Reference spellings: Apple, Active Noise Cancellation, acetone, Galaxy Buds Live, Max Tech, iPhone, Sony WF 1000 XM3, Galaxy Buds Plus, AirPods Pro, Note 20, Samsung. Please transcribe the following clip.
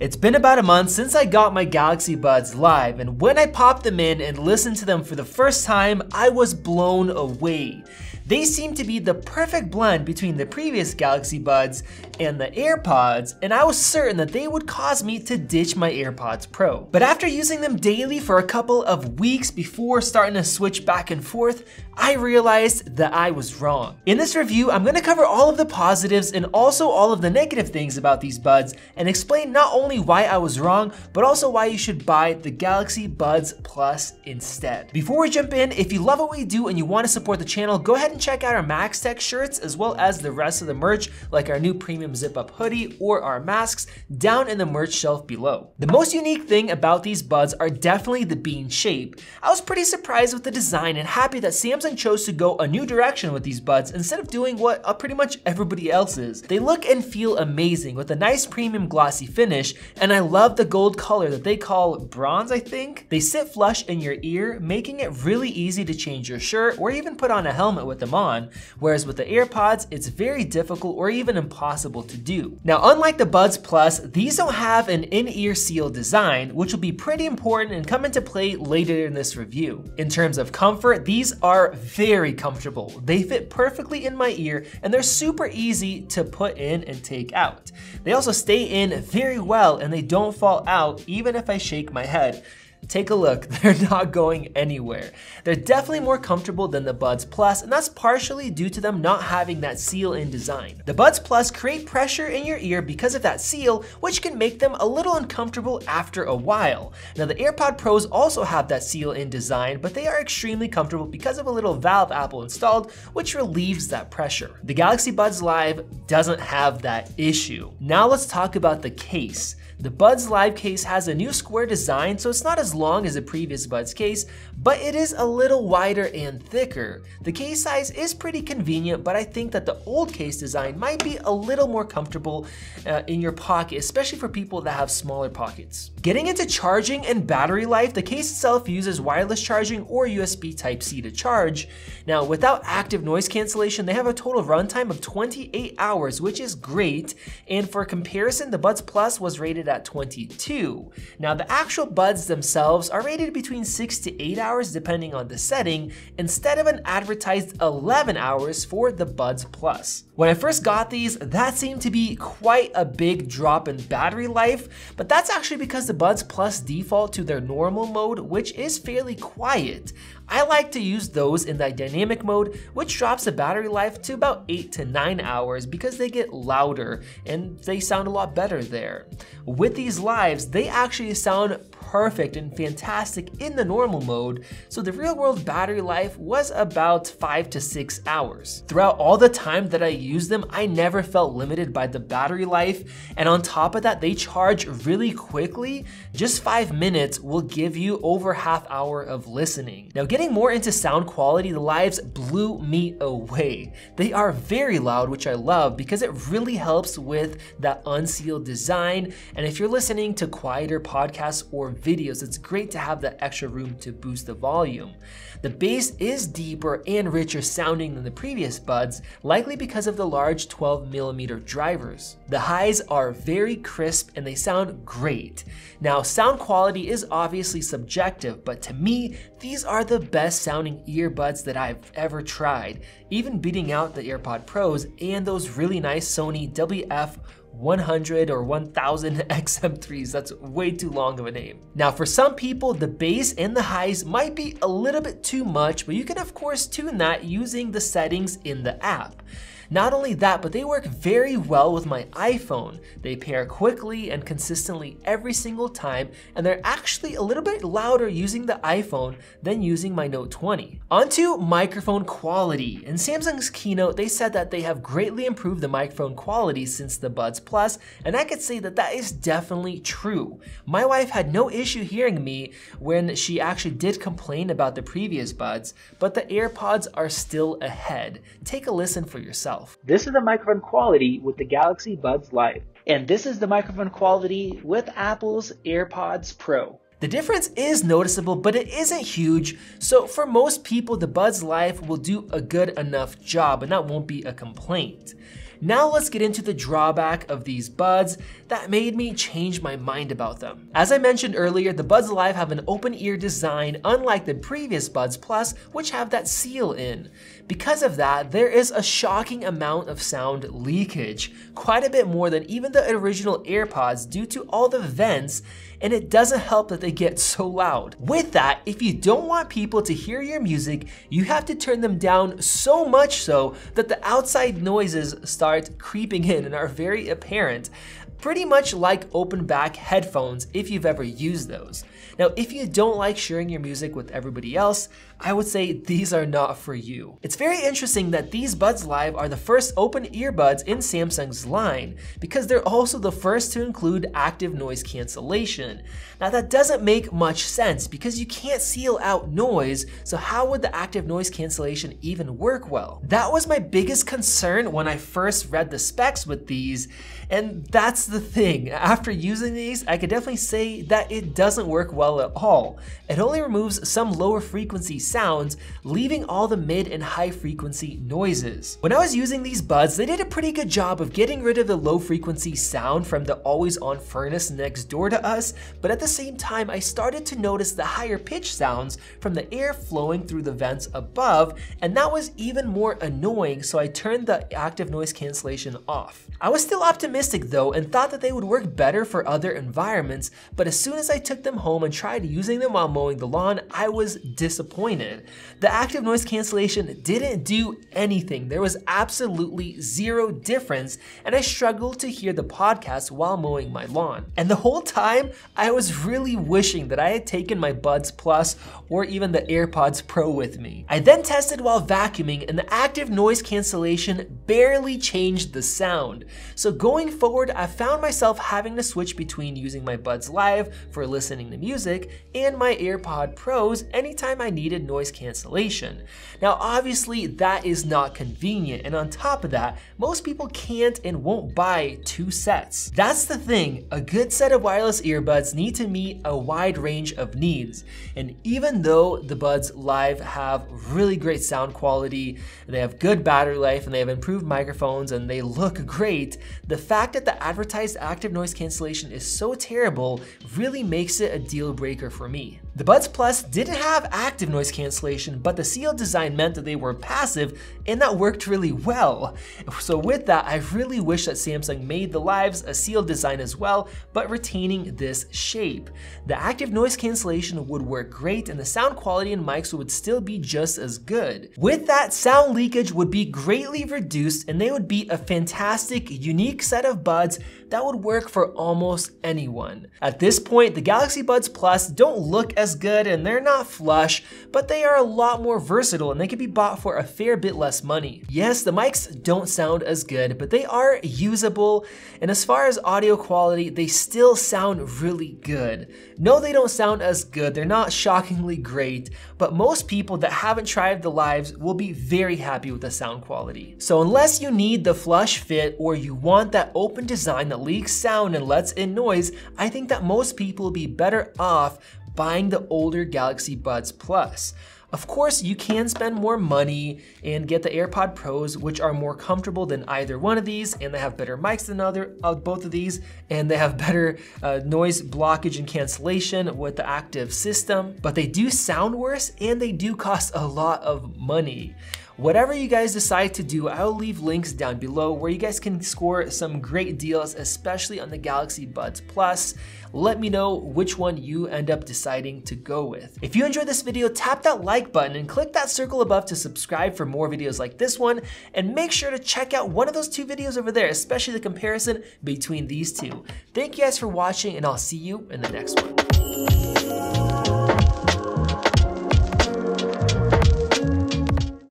It's been about a month since I got my Galaxy Buds live, and when I popped them in and listened to them for the first time, I was blown away. They seem to be the perfect blend between the previous Galaxy Buds and the AirPods, and I was certain that they would cause me to ditch my AirPods Pro. But after using them daily for a couple of weeks before starting to switch back and forth, I realized that I was wrong. In this review, I'm going to cover all of the positives and also all of the negative things about these buds and explain not only why I was wrong, but also why you should buy the Galaxy Buds Plus instead. Before we jump in, if you love what we do and you want to support the channel, go ahead and check out our Max Tech shirts as well as the rest of the merch, like our new premium zip-up hoodie or our masks down in the merch shelf below. The most unique thing about these buds are definitely the bean shape. I was pretty surprised with the design and happy that Samsung chose to go a new direction with these buds instead of doing what pretty much everybody else is. They look and feel amazing with a nice premium glossy finish, and I love the gold color that they call bronze, I think. They sit flush in your ear, making it really easy to change your shirt or even put on a helmet with them on, whereas with the AirPods, it's very difficult or even impossible to do. Now, unlike the Buds Plus, these don't have an in-ear seal design, which will be pretty important and come into play later in this review. In terms of comfort, these are very comfortable. They fit perfectly in my ear, and they're super easy to put in and take out. They also stay in very well, and they don't fall out even if I shake my head. Take a look, they're not going anywhere. They're definitely more comfortable than the Buds Plus, and that's partially due to them not having that seal in design. The Buds Plus create pressure in your ear because of that seal, which can make them a little uncomfortable after a while. Now, the AirPod Pros also have that seal in design, but they are extremely comfortable because of a little valve apple installed, which relieves that pressure. The Galaxy Buds Live doesn't have that issue. Now let's talk about the case. The Buds Live case has a new square design, so it's not as long as the previous Buds case, but it is a little wider and thicker. The case size is pretty convenient, but I think that the old case design might be a little more comfortable in your pocket, especially for people that have smaller pockets. Getting into charging and battery life, the case itself uses wireless charging or USB Type-C to charge. Now, without active noise cancellation, they have a total runtime of 28 hours, which is great. And for comparison, the Buds Plus was rated at 22. Now, the actual buds themselves are rated between 6 to 8 hours depending on the setting, instead of an advertised 11 hours for the Buds Plus. When I first got these, that seemed to be quite a big drop in battery life, but that's actually because the Buds Plus default to their normal mode, which is fairly quiet. I like to use those in the dynamic mode, which drops the battery life to about 8 to 9 hours because they get louder and they sound a lot better there. With these lives, they actually sound perfect and fantastic in the normal mode, so the real world battery life was about 5 to 6 hours. Throughout all the time that I used them, I never felt limited by the battery life, and on top of that, they charge really quickly. Just 5 minutes will give you over half hour of listening. Now, getting more into sound quality, the lives blew me away. They are very loud, which I love because it really helps with that unsealed design. And if you're listening to quieter podcasts or videos, it's great to have that extra room to boost the volume. The bass is deeper and richer sounding than the previous buds, likely because of the large 12mm drivers. The highs are very crisp and they sound great. Now, sound quality is obviously subjective, but to me, these are the best sounding earbuds that I've ever tried, even beating out the AirPod Pros and those really nice Sony WF 100 or 1000 XM3s, that's way too long of a name. Now, for some people, the bass and the highs might be a little bit too much, but you can of course tune that using the settings in the app. Not only that, but they work very well with my iPhone. They pair quickly and consistently every single time, and they're actually a little bit louder using the iPhone than using my Note 20. Onto microphone quality. In Samsung's keynote, they said that they have greatly improved the microphone quality since the Buds Plus, and I could say that that is definitely true. My wife had no issue hearing me when she actually did complain about the previous buds, but the AirPods are still ahead. Take a listen for yourself. This is the microphone quality with the Galaxy Buds Live. And this is the microphone quality with Apple's AirPods Pro. The difference is noticeable, but it isn't huge, so for most people, the Buds Live will do a good enough job, and that won't be a complaint. Now let's get into the drawback of these buds that made me change my mind about them. As I mentioned earlier, the Buds Live have an open ear design, unlike the previous Buds Plus, which have that seal in. Because of that, there is a shocking amount of sound leakage, quite a bit more than even the original AirPods due to all the vents, and it doesn't help that they get so loud. With that, if you don't want people to hear your music, you have to turn them down so much so that the outside noises start creeping in and are very apparent. Pretty much like open back headphones if you've ever used those. Now, if you don't like sharing your music with everybody else, I would say these are not for you. It's very interesting that these Buds Live are the first open earbuds in Samsung's line because they're also the first to include active noise cancellation. Now, that doesn't make much sense because you can't seal out noise, so how would the active noise cancellation even work well? That was my biggest concern when I first read the specs with these, and that's the thing. After using these, I could definitely say that it doesn't work well at all. It only removes some lower frequency sounds, leaving all the mid and high frequency noises. When I was using these buds, they did a pretty good job of getting rid of the low frequency sound from the always on furnace next door to us, but at the same time, I started to notice the higher pitch sounds from the air flowing through the vents above, and that was even more annoying, so I turned the active noise cancellation off. I was still optimistic though and thought that they would work better for other environments, but as soon as I took them home and tried using them while mowing the lawn, I was disappointed. The active noise cancellation didn't do anything. There was absolutely zero difference, and I struggled to hear the podcast while mowing my lawn. And the whole time, I was really wishing that I had taken my Buds Plus or even the AirPods Pro with me. I then tested while vacuuming, and the active noise cancellation barely changed the sound. So going forward, I found myself having to switch between using my Buds Live for listening to music and my AirPod Pros anytime I needed noise cancellation. Now, obviously, that is not convenient, and on top of that, most people can't and won't buy two sets. That's the thing, a good set of wireless earbuds need to meet a wide range of needs, and even though the Buds Live have really great sound quality, they have good battery life, and they have improved microphones, and they look great, the fact that the advertised active noise cancellation is so terrible really makes it a deal breaker for me. The Buds Plus didn't have active noise cancellation, but the seal design meant that they were passive, and that worked really well. So with that, I really wish that Samsung made the Lives a seal design as well, but retaining this shape. The active noise cancellation would work great, and the sound quality and mics would still be just as good. With that, sound leakage would be greatly reduced, and they would be a fantastic, unique set of buds that would work for almost anyone. At this point, the Galaxy Buds Plus don't look as good and they're not flush, but they are a lot more versatile and they can be bought for a fair bit less money. Yes, the mics don't sound as good, but they are usable, and as far as audio quality, they still sound really good. No, they don't sound as good, they're not shockingly great, but most people that haven't tried the Lives will be very happy with the sound quality. So unless you need the flush fit or you want that open design that leaks sound and lets in noise, I think that most people will be better off buying the older Galaxy Buds Plus. Of course, you can spend more money and get the AirPod Pros, which are more comfortable than either one of these, and they have better mics than both of these, and they have better noise blockage and cancellation with the active system, but they do sound worse and they do cost a lot of money. Whatever you guys decide to do, I'll leave links down below where you guys can score some great deals, especially on the Galaxy Buds Plus. Let me know which one you end up deciding to go with. If you enjoyed this video, tap that like button and click that circle above to subscribe for more videos like this one, and make sure to check out one of those two videos over there, especially the comparison between these two. Thank you guys for watching, and I'll see you in the next one.